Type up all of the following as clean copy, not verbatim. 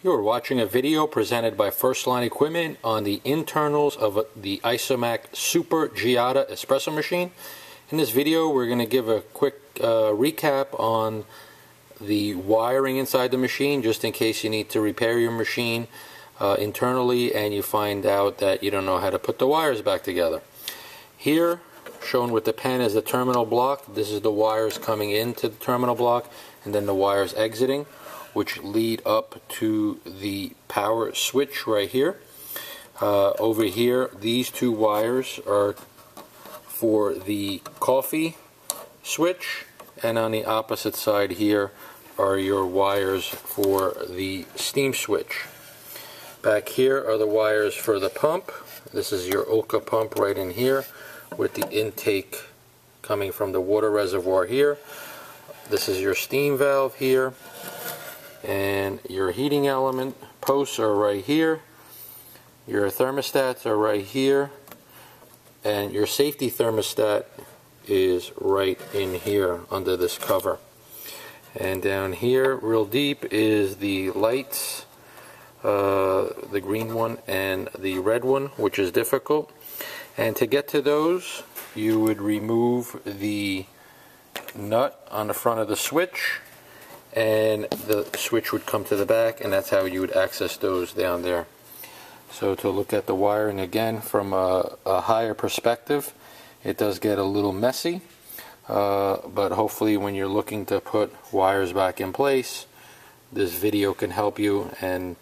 You are watching a video presented by 1st-Line Equipment on the internals of the Isomac Super Giada espresso machine. In this video we're going to give a quick recap on the wiring inside the machine, just in case you need to repair your machine internally and you find out that you don't know how to put the wires back together. Here, shown with the pen, is the terminal block. This is the wires coming into the terminal block and then the wires exiting, which lead up to the power switch right here. Over here, these two wires are for the coffee switch, and on the opposite side here are your wires for the steam switch. Back here are the wires for the pump. This is your oca pump right in here, with the intake coming from the water reservoir here. This is your steam valve here, and your heating element posts are right here, your thermostats are right here, and your safety thermostat is right in here under this cover. And down here real deep is the lights, the green one and the red one, which is difficult. And to get to those, you would remove the nut on the front of the switch, and the switch would come to the back, and that's how you would access those down there. So to look at the wiring again from a higher perspective, it does get a little messy, but hopefully when you're looking to put wires back in place, this video can help you and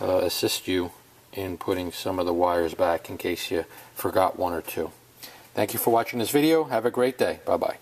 assist you in putting some of the wires back in case you forgot one or two. Thank you for watching this video. Have a great day. Bye-bye.